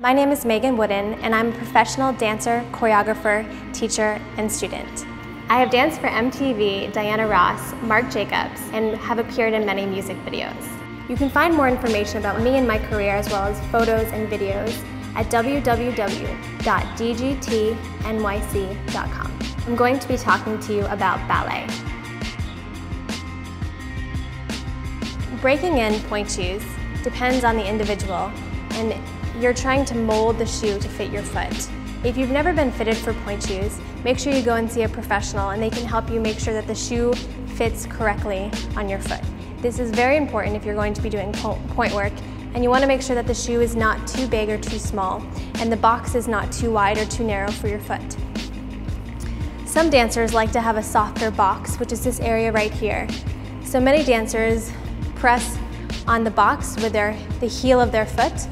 My name is Maegan Woodin, and I'm a professional dancer, choreographer, teacher, and student. I have danced for MTV, Diana Ross, Marc Jacobs, and have appeared in many music videos. You can find more information about me and my career, as well as photos and videos, at www.dgtnyc.com. I'm going to be talking to you about ballet. Breaking in point shoes depends on the individual, and you're trying to mold the shoe to fit your foot. If you've never been fitted for point shoes, make sure you go and see a professional, and they can help you make sure that the shoe fits correctly on your foot. This is very important if you're going to be doing point work, and you want to make sure that the shoe is not too big or too small, and the box is not too wide or too narrow for your foot. Some dancers like to have a softer box, which is this area right here. So many dancers press on the box with the heel of their foot,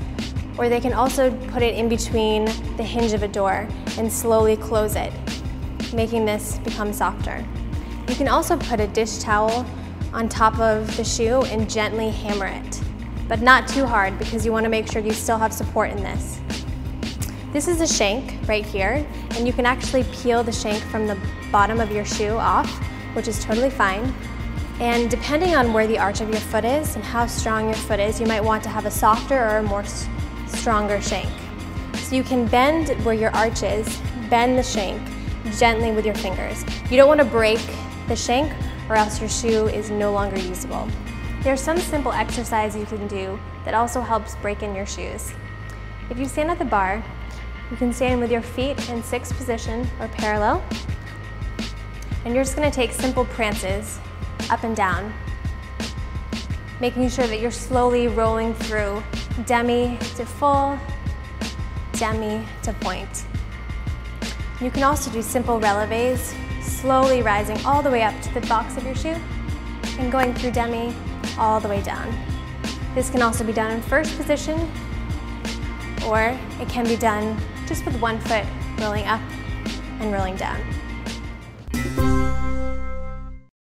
or they can also put it in between the hinge of a door and slowly close it, making this become softer. You can also put a dish towel on top of the shoe and gently hammer it, but not too hard, because you want to make sure you still have support in this. This is a shank right here, and you can actually peel the shank from the bottom of your shoe off, which is totally fine. And depending on where the arch of your foot is and how strong your foot is, you might want to have a softer or a more stronger shank. So you can bend where your arch is, bend the shank gently with your fingers. You don't want to break the shank, or else your shoe is no longer usable. There's some simple exercise you can do that also helps break in your shoes. If you stand at the bar, you can stand with your feet in sixth position or parallel, and you're just going to take simple prances up and down, making sure that you're slowly rolling through demi to full, demi to point. You can also do simple relevés, slowly rising all the way up to the box of your shoe and going through demi all the way down. This can also be done in first position, or it can be done just with one foot rolling up and rolling down.